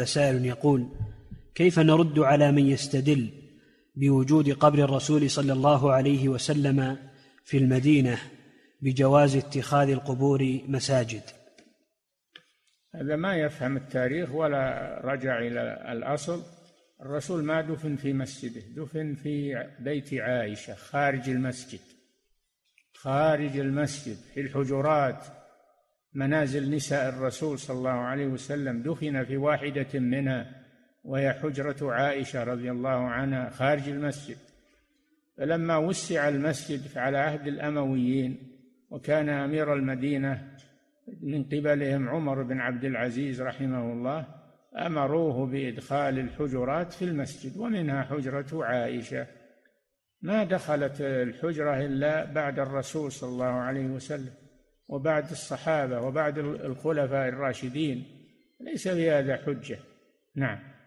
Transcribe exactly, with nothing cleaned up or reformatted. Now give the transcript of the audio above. سائل يقول: كيف نرد على من يستدل بوجود قبر الرسول صلى الله عليه وسلم في المدينة بجواز اتخاذ القبور مساجد؟ هذا ما يفهم التاريخ ولا رجع إلى الأصل. الرسول ما دفن في مسجده، دفن في بيت عائشة خارج المسجد، خارج المسجد في الحجرات. منازل نساء الرسول صلى الله عليه وسلم دفن في واحدة منها وهي حجرة عائشة رضي الله عنها خارج المسجد. فلما وسع المسجد على عهد الأمويين وكان أمير المدينة من قبلهم عمر بن عبد العزيز رحمه الله، أمروه بإدخال الحجرات في المسجد ومنها حجرة عائشة. ما دخلت الحجرة إلا بعد الرسول صلى الله عليه وسلم وبعد الصحابة وبعد الخلفاء الراشدين، ليس بهذا حجة. نعم.